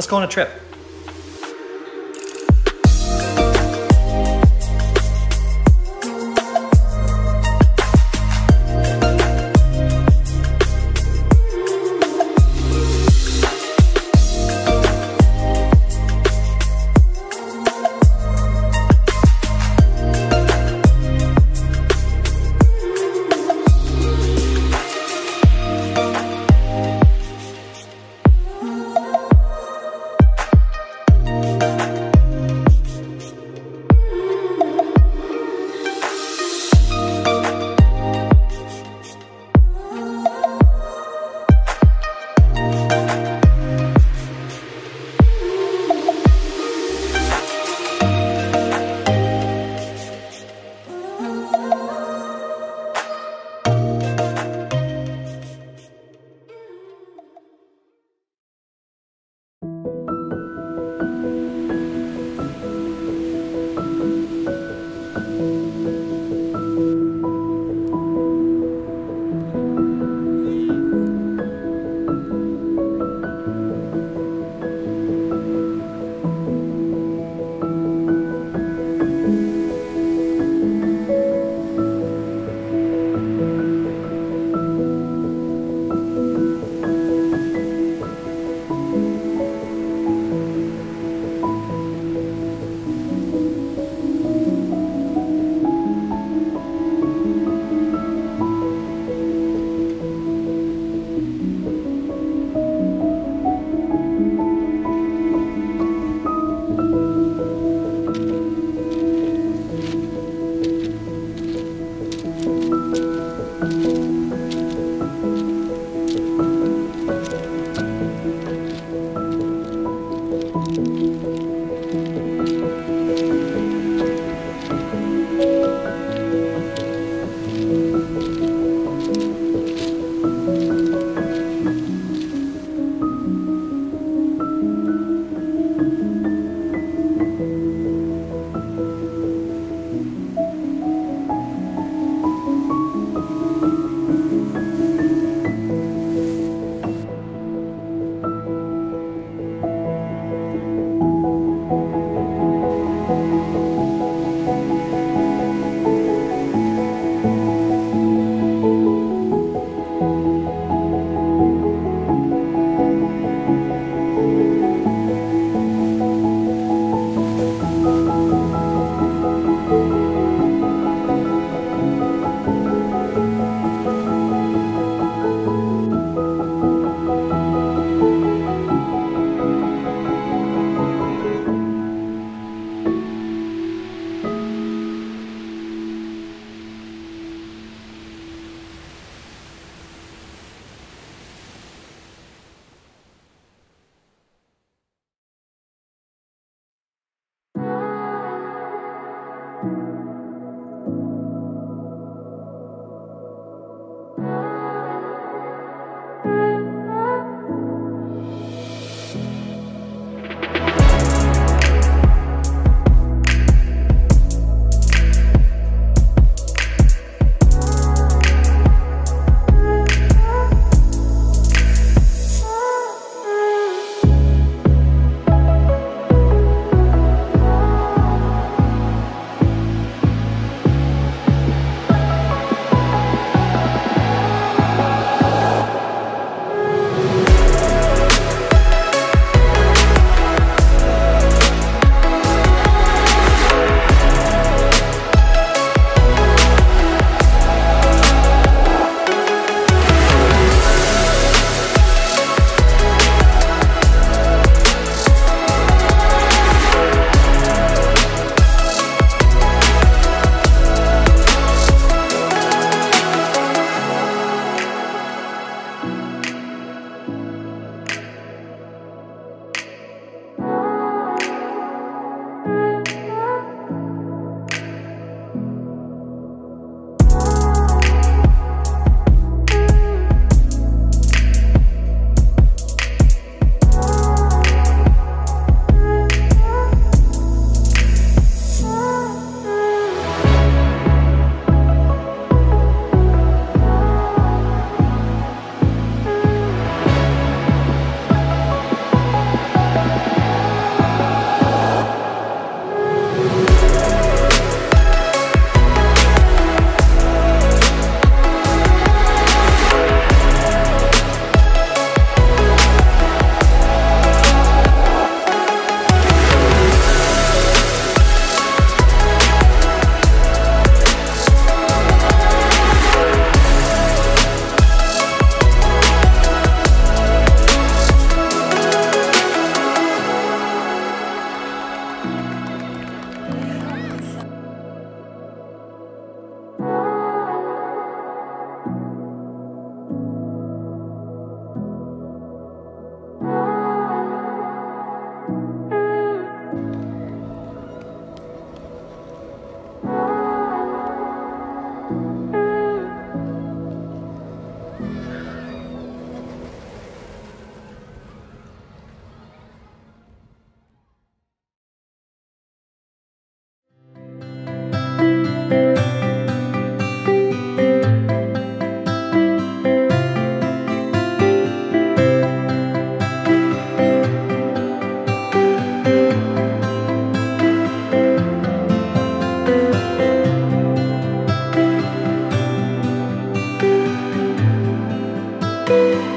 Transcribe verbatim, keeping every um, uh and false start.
Let's go on a trip. you.